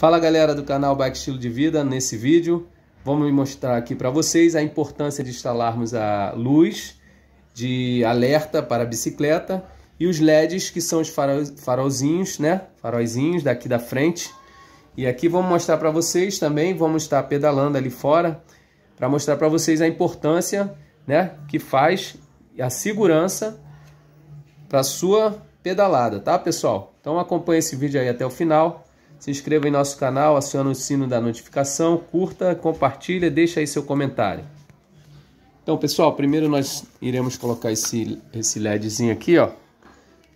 Fala galera do canal Bike Estilo de Vida, nesse vídeo vamos mostrar aqui para vocês a importância de instalarmos a luz de alerta para a bicicleta e os LEDs, que são os farolzinhos, né? Faróizinhos daqui da frente. E aqui vamos mostrar para vocês também, vamos estar pedalando ali fora para mostrar para vocês a importância, né, que faz a segurança para sua pedalada, tá pessoal? Então acompanha esse vídeo aí até o final. Se inscreva em nosso canal, aciona o sino da notificação, curta, compartilha, deixa aí seu comentário. Então, pessoal, primeiro nós iremos colocar esse LEDzinho aqui, ó.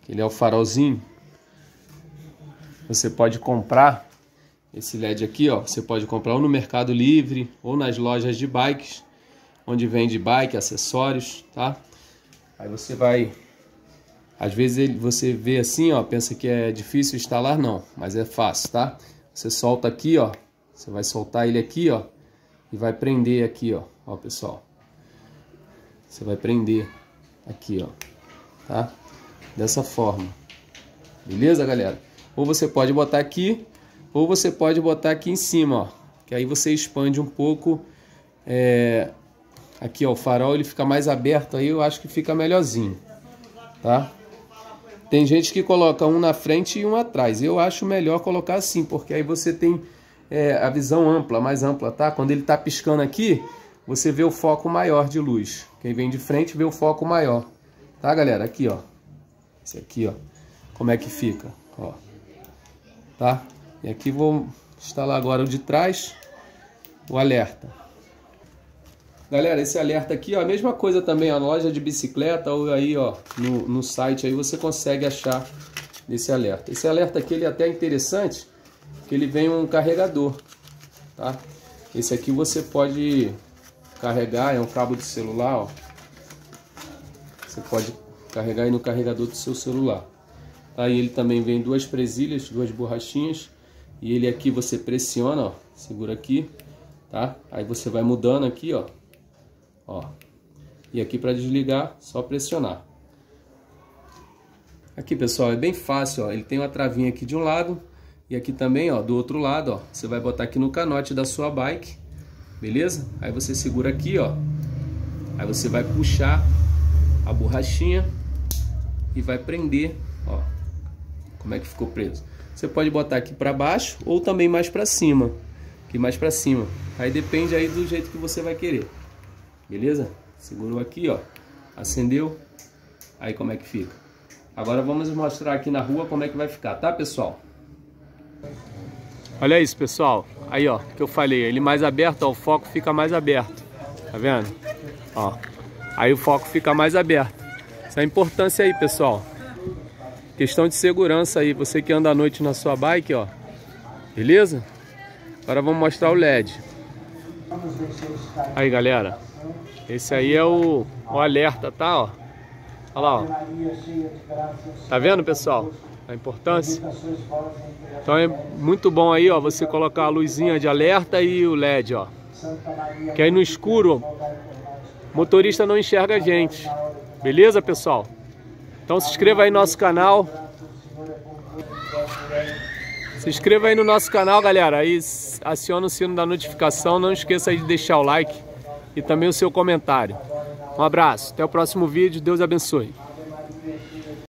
Ele é o farolzinho. Você pode comprar esse LED aqui, ó. Você pode comprar ou no Mercado Livre ou nas lojas de bikes, onde vende bike, acessórios, tá? Aí você vai... Às vezes você vê assim, ó, pensa que é difícil instalar, não, mas é fácil, tá? Você solta aqui, ó, você vai soltar ele aqui, ó, e vai prender aqui, ó, ó, pessoal. Você vai prender aqui, ó, tá? Dessa forma, beleza, galera? Ou você pode botar aqui, ou você pode botar aqui em cima, ó, que aí você expande um pouco, aqui, ó, o farol, ele fica mais aberto aí, eu acho que fica melhorzinho, tá? Tem gente que coloca um na frente e um atrás. Eu acho melhor colocar assim, porque aí você tem a visão ampla, mais ampla, tá? Quando ele tá piscando aqui, você vê o foco maior de luz. Quem vem de frente vê o foco maior. Tá, galera? Aqui, ó. Esse aqui, ó. Como é que fica, ó. Tá? E aqui vou instalar agora o de trás, o alerta. Galera, esse alerta aqui, ó, a mesma coisa também, ó, na loja de bicicleta ou aí, ó, no site aí você consegue achar esse alerta. Esse alerta aqui, ele é até interessante, que ele vem um carregador, tá? Esse aqui você pode carregar, é um cabo do celular, ó. Você pode carregar aí no carregador do seu celular. Aí ele também vem duas presilhas, duas borrachinhas, e ele aqui você pressiona, ó, segura aqui, tá? Aí você vai mudando aqui, ó. Ó, e aqui para desligar, só pressionar. Aqui, pessoal, é bem fácil, ó. Ele tem uma travinha aqui de um lado e aqui também, ó, do outro lado, ó. Você vai botar aqui no canote da sua bike, beleza? Aí você segura aqui, ó. Aí você vai puxar a borrachinha e vai prender, ó. Como é que ficou preso? Você pode botar aqui para baixo ou também mais para cima. Aqui mais para cima. Aí depende aí do jeito que você vai querer. Beleza? Segurou aqui, ó. Acendeu. Aí como é que fica? Agora vamos mostrar aqui na rua como é que vai ficar, tá, pessoal? Olha isso, pessoal. Aí, ó, que eu falei. Ele mais aberto, ó, o foco fica mais aberto. Tá vendo? Ó. Aí o foco fica mais aberto. Essa é a importância aí, pessoal. Questão de segurança aí. Você que anda à noite na sua bike, ó. Beleza? Agora vamos mostrar o LED. Aí, galera. Esse aí é o alerta, tá? Ó. Olha lá, ó. Tá vendo, pessoal? A importância. Então é muito bom aí, ó, você colocar a luzinha de alerta e o LED, ó. Que aí no escuro, o motorista não enxerga a gente. Beleza, pessoal? Então se inscreva aí no nosso canal. Se inscreva aí no nosso canal, galera. Aí aciona o sino da notificação. Não esqueça aí de deixar o like. E também o seu comentário. Um abraço, até o próximo vídeo, Deus abençoe.